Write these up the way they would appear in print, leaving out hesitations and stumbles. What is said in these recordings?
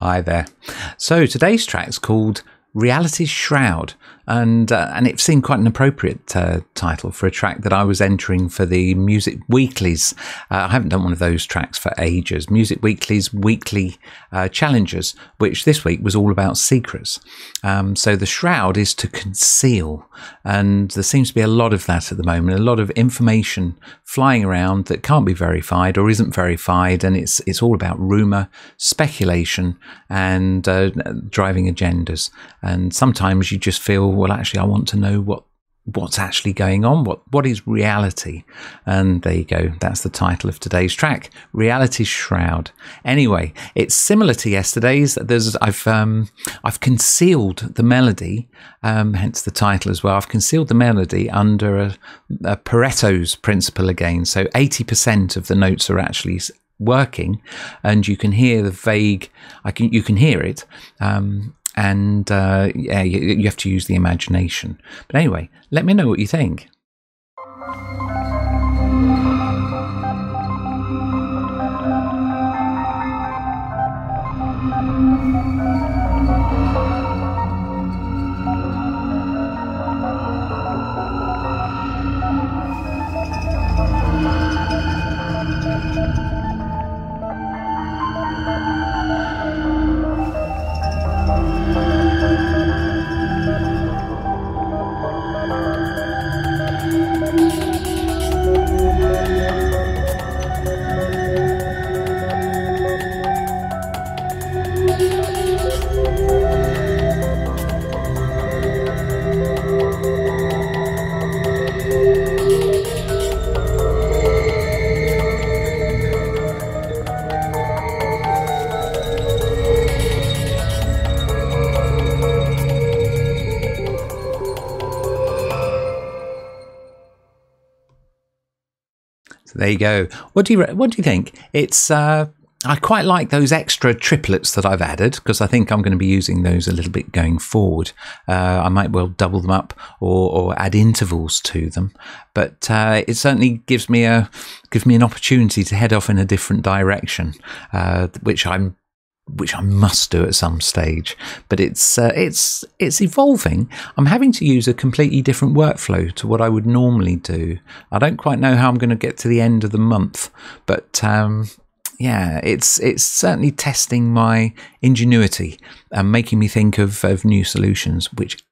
Hi there. So today's track's called Reality's Shroud, and it seemed quite an appropriate title for a track that I was entering for the Music Weeklies. I haven't done one of those tracks for ages. Music Weeklies weekly challenges, which this week was all about secrets. So the shroud is to conceal, and there seems to be a lot of that at the moment. A lot of information flying around that can't be verified or isn't verified, and it's all about rumour, speculation, and driving agendas. And sometimes you just feel, well, actually, I want to know what's actually going on. What is reality? And there you go. That's the title of today's track, Reality's Shroud. Anyway, it's similar to yesterday's. I've concealed the melody, hence the title as well. I've concealed the melody under a Pareto's principle again. So 80% of the notes are actually working, and you can hear the vague. You can hear it. And yeah, you have to use the imagination. But anyway, let me know what you think. There you go. What do you think? It's I quite like those extra triplets that I've added, because I think I'm going to be using those a little bit going forward. I might well double them up or add intervals to them, but it certainly gives me an opportunity to head off in a different direction, which I must do at some stage. But it's evolving. I'm having to use a completely different workflow to what I would normally do. I don't quite know how I'm going to get to the end of the month, but yeah, it's certainly testing my ingenuity and making me think of new solutions, which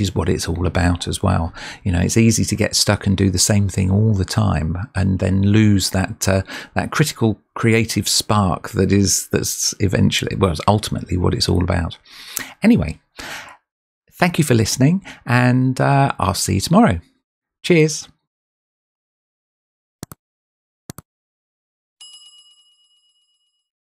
is what it's all about as well. You know, it's easy to get stuck and do the same thing all the time, and then lose that that critical creative spark that's eventually, well, it's ultimately what it's all about. Anyway, thank you for listening, and I'll see you tomorrow. Cheers.